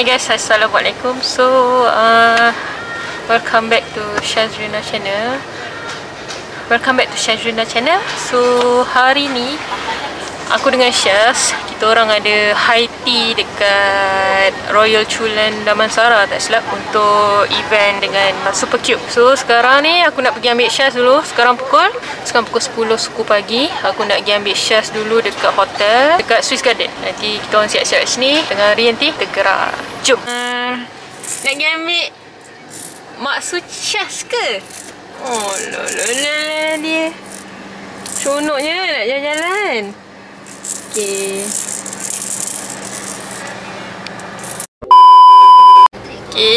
Hi guys, assalamualaikum. So welcome back to Syazrina channel. So hari ni aku dengan Syaz, kita orang ada high tea dekat Royal Chulan Damansara tak silap, untuk event dengan Supercube. So sekarang ni aku nak pergi ambil Syaz dulu. Sekarang pukul 10 suku pagi. Aku nak pergi ambil Syaz dulu dekat hotel, dekat Swiss Garden. Nanti kita orang siap-siap sini. Tengah hari nanti kita gerak. Jom. Nak pergi ambil maksud Syaz ke? Oh lololol dia. Seronoknya nak jalan-jalan. Okay,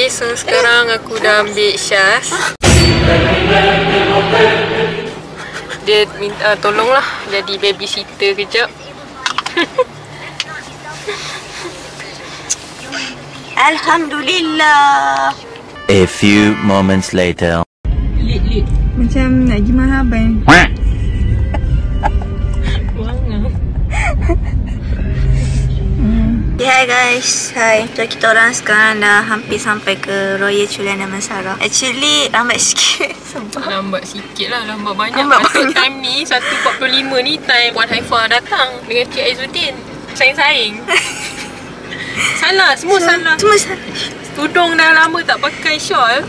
so sekarang aku dah ambil Syaz. Dia minta tolonglah jadi babysitter kejap. Alhamdulillah. A few moments later. Lit. Macam nak pergi mahaban. Hi guys, hi. So kita orang sekarang dah hampir sampai ke Royal Chulan Damansara. Actually lambat sikit sebab lambat banyak. Masa time ni 1.45 ni time Puan Haifa datang dengan Cik Aizuddin. Saing-saing. Semua salah. Tudung dah lama tak pakai shawl.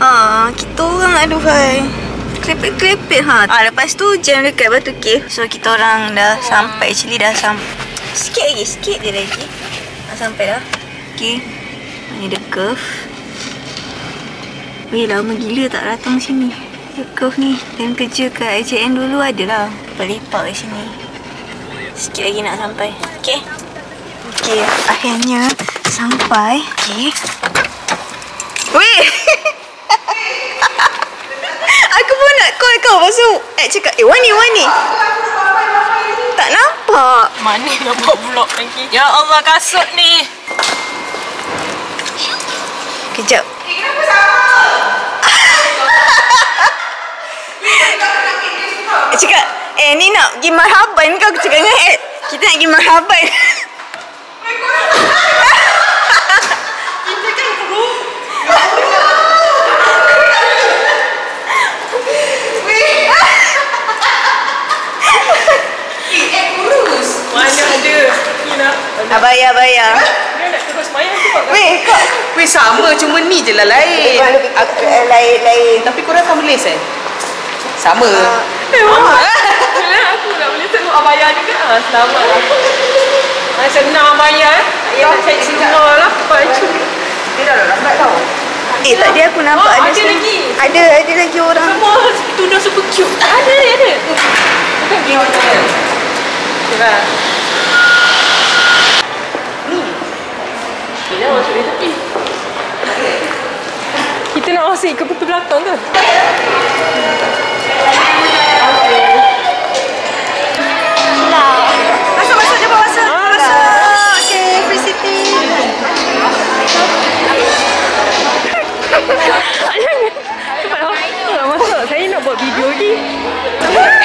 Kita orang aduhai. Klepit-klepit ha. Lepas tu jam dekat Batu Cave. So kita orang dah sampai. Actually dah sampai. Sikit je lagi. Sampai dah. Okay. Ini the curve. Weh, lama gila tak datang sini. The curve ni. Time kerja kat EJN dulu ada lah. Lepak kat sini. Sikit lagi nak sampai. Okay. Okay. Akhirnya sampai. Okay. Weh. Aku pun nak call kau. Lepas tu cakap wani. Tak nampak. Mana nampak blok lagi. Ya Allah, kasut ni. Kejap. Kenapa sama? Cakap ni nak pergi marhaban kau. Aku cakap dengan kita nak pergi marhaban. Kita kan perlu. Abaya. Dia nak terus main tu kau. Weh sama, cuma ni je lah lain. Aku lain. Tapi korang sama les Sama. Aku nak boleh tengok abaya juga. Selamat. Masa senang abaya. Ya, saya senang lah baju. Dia dah lambat tau. Tadi aku nampak ada lagi orang. Semua tudung super cute. Ada. Bukan dia orang. Kira. Kita nak masuk ke pintu belakang ke? Masuk je, masuk. Okay, free city. Cepat lah. Masuk, saya nak buat video lagi.